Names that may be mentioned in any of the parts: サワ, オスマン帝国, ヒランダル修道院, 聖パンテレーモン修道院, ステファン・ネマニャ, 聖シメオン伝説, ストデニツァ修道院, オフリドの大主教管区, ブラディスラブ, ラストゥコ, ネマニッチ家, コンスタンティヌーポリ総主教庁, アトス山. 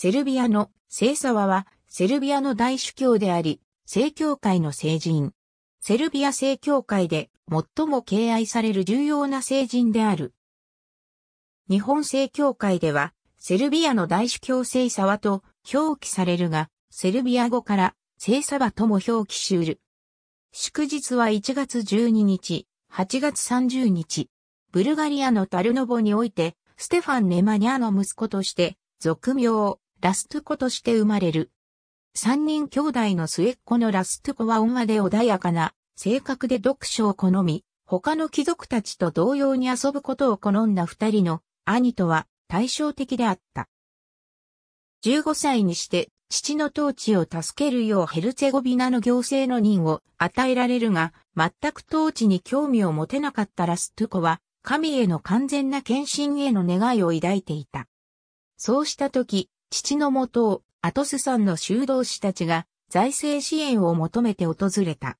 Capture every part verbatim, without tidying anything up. セルビアの聖沢はセルビアの大主教であり、正教会の聖人。セルビア正教会で最も敬愛される重要な聖人である。日本正教会では、セルビアの大主教聖沢と表記されるが、セルビア語から聖沢とも表記しうる。祝日はいちがつじゅうににち、はちがつさんじゅうにち、ブルガリアのタルノボにおいて、ステファン・ネマニャの息子として、俗名、ラストゥコとして生まれる。三人兄弟の末っ子のラストゥコは温和で穏やかな性格で読書を好み、他の貴族たちと同様に遊ぶことを好んだ二人の兄とは対照的であった。じゅうごさいにして父の統治を助けるようヘルツェゴビナの行政の任を与えられるが、全く統治に興味を持てなかったラストゥコは、神への完全な献身への願いを抱いていた。そうしたとき、父のもとをアトス山の修道士たちが財政支援を求めて訪れた。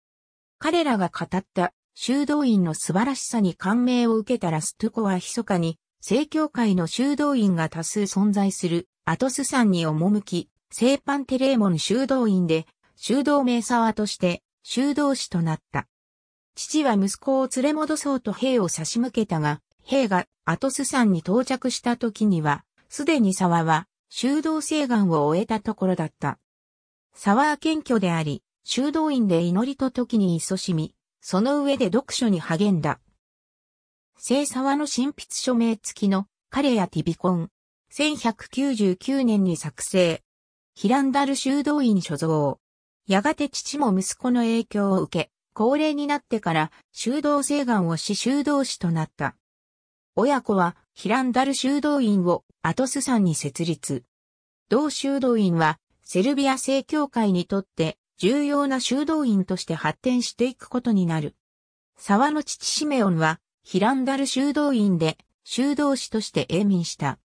彼らが語った修道院の素晴らしさに感銘を受けたラストゥコは密かに正教会の修道院が多数存在するアトス山に赴き、聖パンテレーモン修道院で修道名沢として修道士となった。父は息子を連れ戻そうと兵を差し向けたが、兵がアトス山に到着した時には、すでに沢は修道誓願を終えたところだった。沢は謙虚であり、修道院で祈りと時に勤しみ、その上で読書に励んだ。聖沢の親筆署名付きの彼やティビコン、せんひゃくきゅうじゅうきゅうねんに作成。ヒランダル修道院所蔵。やがて父も息子の影響を受け、高齢になってから修道誓願をし修道士となった。親子はヒランダル修道院をアトス山に設立。同修道院はセルビア正教会にとって重要な修道院として発展していくことになる。沢の父シメオンはヒランダル修道院で修道士として永眠した。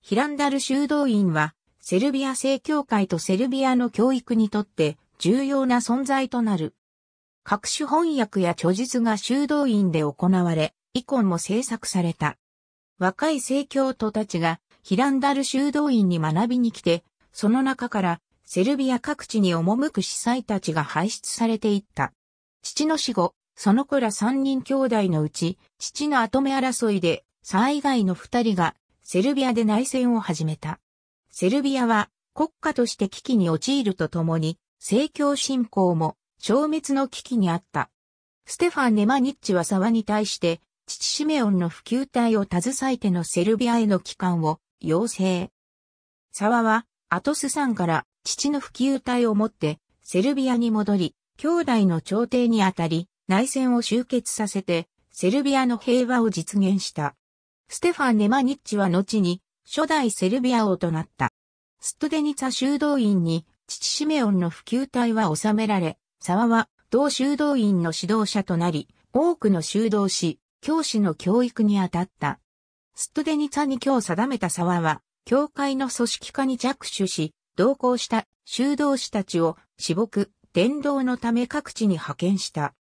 ヒランダル修道院はセルビア正教会とセルビアの教育にとって重要な存在となる。各種翻訳や著述が修道院で行われ、イコンも制作された。若い正教徒たちがヒランダル修道院に学びに来て、その中からセルビア各地に赴く司祭たちが輩出されていった。父の死後、その子ら三人兄弟のうち、父の跡目争いで、沢以外の二人がセルビアで内戦を始めた。セルビアは国家として危機に陥るとともに、正教信仰も、消滅の危機にあった。ステファン・ネマニッチは沢に対して、父シメオンの普及隊を携えてのセルビアへの帰還を要請。沢は、アトス山から父の普及隊を持って、セルビアに戻り、兄弟の調停にあたり、内戦を終結させて、セルビアの平和を実現した。ステファン・ネマニッチは後に、初代セルビア王となった。ストデニツァ修道院に、父シメオンの普及隊は収められ、沢は同修道院の指導者となり、多くの修道士、教師の教育に当たった。ストデニツァに教定めた沢は、教会の組織化に着手し、同行した修道士たちを私牧、伝道のため各地に派遣した。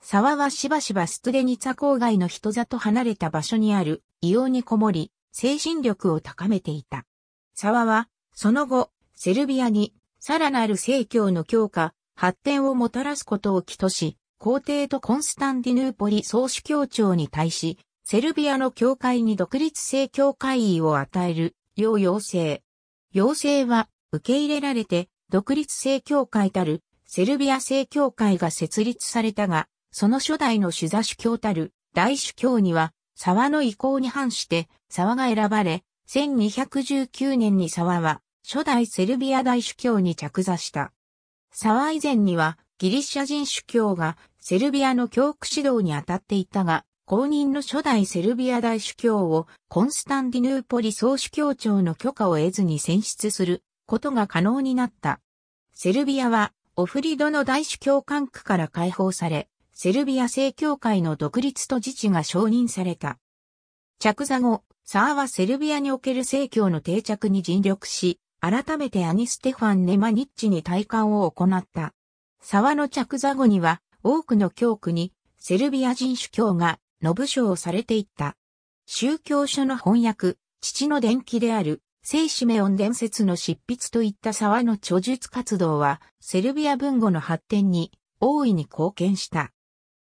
沢はしばしばストデニツァ郊外の人里離れた場所にある硫黄にこもり、精神力を高めていた。沢は、その後、セルビアにさらなる正教の強化、発展をもたらすことを企図し、皇帝とコンスタンティヌーポリ総主教庁に対し、セルビアの教会に独立正教会位を与える、よう要請。要請は、受け入れられて、独立正教会たる、セルビア正教会が設立されたが、その初代の主座主教たる、大主教には、沢の意向に反して、沢が選ばれ、せんにひゃくじゅうきゅうねんに沢は、初代セルビア大主教に着座した。沢以前にはギリシャ人主教がセルビアの教区指導に当たっていたが、後任の初代セルビア大主教をコンスタンティヌーポリ総主教庁の許可を得ずに選出することが可能になった。セルビアはオフリドの大主教管区から解放され、セルビア正教会の独立と自治が承認された。着座後、沢はセルビアにおける正教の定着に尽力し、改めて兄ステファン・ネマニッチに戴冠を行った。沢の着座後には多くの教区にセルビア人主教がノブ賞をされていった。宗教書の翻訳、父の伝記である聖シメオン伝説の執筆といった沢の著述活動は、セルビア文語の発展に大いに貢献した。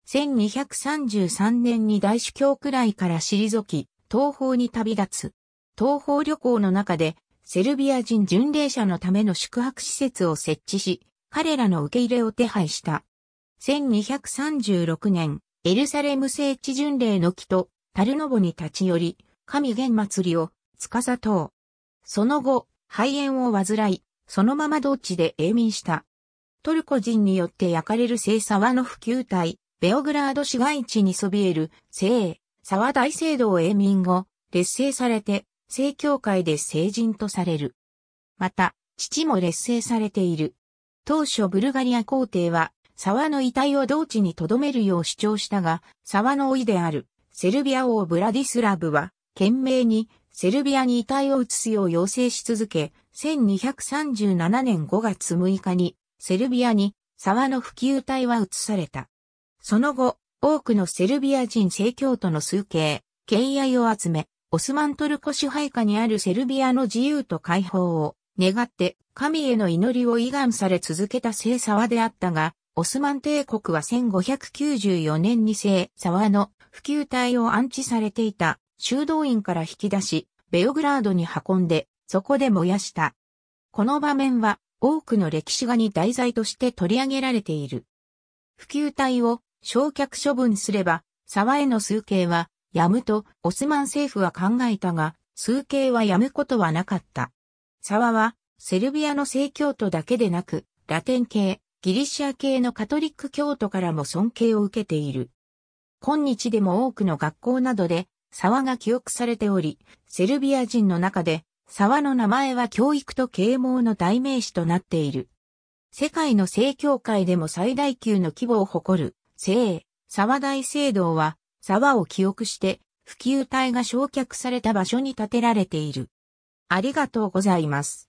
せんにひゃくさんじゅうさんねんに大主教くらいから退き、東方に旅立つ。東方旅行の中で、セルビア人巡礼者のための宿泊施設を設置し、彼らの受け入れを手配した。せんにひゃくさんじゅうろくねん、エルサレム聖地巡礼の木とタルノボに立ち寄り、神源祭りを司とう。その後、肺炎を患い、そのまま同地で永眠した。トルコ人によって焼かれる聖沢の普及体、ベオグラード市街地にそびえる聖沢大聖堂永眠後、列聖されて、正教会で聖人とされる。また、父も列聖されている。当初ブルガリア皇帝は、沢の遺体を同地に留めるよう主張したが、沢の甥である、セルビア王ブラディスラブは、懸命に、セルビアに遺体を移すよう要請し続け、せんにひゃくさんじゅうななねんごがつむいかに、セルビアに、沢の普及体は移された。その後、多くのセルビア人正教徒の崇敬、敬愛を集め、オスマントルコ支配下にあるセルビアの自由と解放を願って、神への祈りを祈願され続けた聖沢であったが、オスマン帝国はせんごひゃくきゅうじゅうよねんに聖沢の普及体を安置されていた修道院から引き出し、ベオグラードに運んで、そこで燃やした。この場面は多くの歴史画に題材として取り上げられている。普及体を焼却処分すれば、沢への崇敬はやむとオスマン政府は考えたが、崇敬はやむことはなかった。沢はセルビアの正教徒だけでなく、ラテン系、ギリシア系のカトリック教徒からも尊敬を受けている。今日でも多くの学校などで沢が記憶されており、セルビア人の中で沢の名前は教育と啓蒙の代名詞となっている。世界の正教会でも最大級の規模を誇る聖沢大聖堂は沢を記憶して普及体が焼却された場所に建てられている。ありがとうございます。